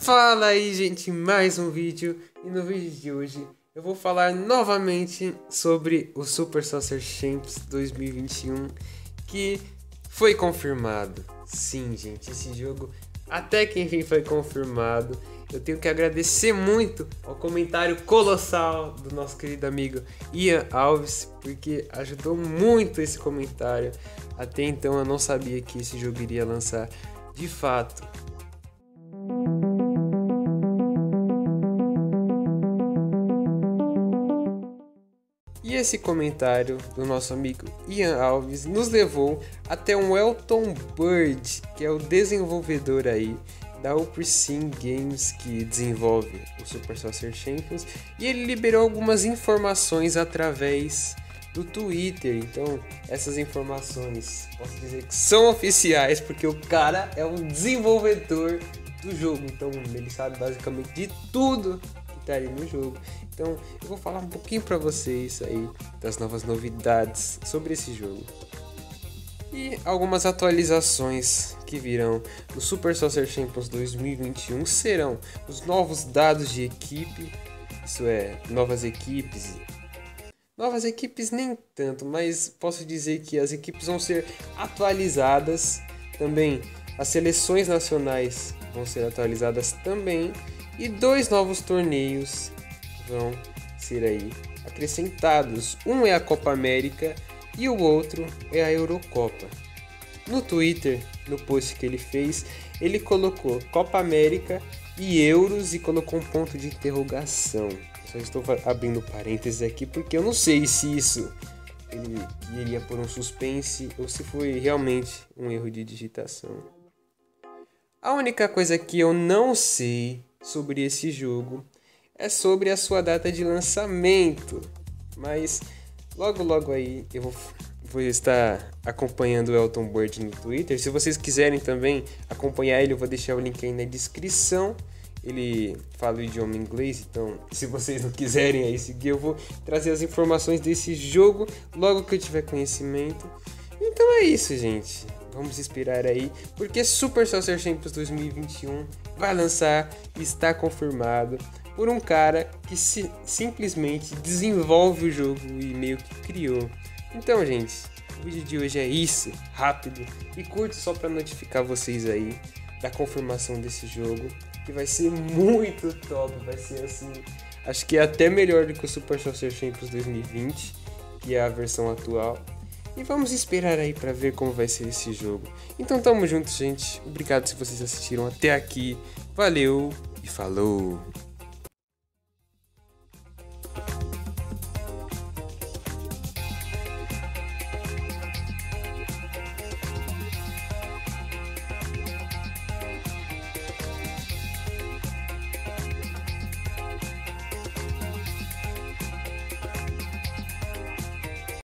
Fala aí, gente, mais um vídeo, e no vídeo de hoje eu vou falar novamente sobre o Super Soccer Champions 2021, que foi confirmado. Sim, gente, esse jogo até que enfim foi confirmado. Eu tenho que agradecer muito ao comentário colossal do nosso querido amigo Ian Alves, porque ajudou muito esse comentário. Até então eu não sabia que esse jogo iria lançar de fato. E esse comentário do nosso amigo Ian Alves nos levou até um Elton Bird, que é o desenvolvedor aí da Uprising Games, que desenvolve o Super Soccer Champions, e ele liberou algumas informações através do Twitter. Então essas informações posso dizer que são oficiais, porque o cara é um desenvolvedor do jogo, então ele sabe basicamente de tudo que tá ali no jogo. Então eu vou falar um pouquinho para vocês aí das novas novidades sobre esse jogo e algumas atualizações que virão no Super Soccer Champions 2021 serão os novos dados de equipe, isso é, novas equipes nem tanto, mas posso dizer que as equipes vão ser atualizadas também, as seleções nacionais vão ser atualizadas também, e dois novos torneios vão ser aí acrescentados, um é a Copa América e o outro é a Eurocopa. No Twitter, no post que ele fez, ele colocou Copa América e Euros e colocou um ponto de interrogação. Só estou abrindo parênteses aqui porque eu não sei se isso ele iria por um suspense ou se foi realmente um erro de digitação. A única coisa que eu não sei sobre esse jogo é sobre a sua data de lançamento, mas logo aí eu vou estar acompanhando o Elton Bird no Twitter. Se vocês quiserem também acompanhar ele, eu vou deixar o link aí na descrição. Ele fala o idioma inglês, então se vocês não quiserem aí seguir, eu vou trazer as informações desse jogo logo que eu tiver conhecimento. Então é isso, gente. Vamos esperar aí, porque Super Soccer Champions 2021 vai lançar e está confirmado por um cara que simplesmente desenvolve o jogo e meio que criou. Então, gente, o vídeo de hoje é isso, rápido e curto, só para notificar vocês aí da confirmação desse jogo, que vai ser muito top, vai ser assim, acho que é até melhor do que o Super Soccer Champions 2020, que é a versão atual. E vamos esperar aí para ver como vai ser esse jogo. Então tamo junto, gente. Obrigado se vocês assistiram até aqui. Valeu e falou!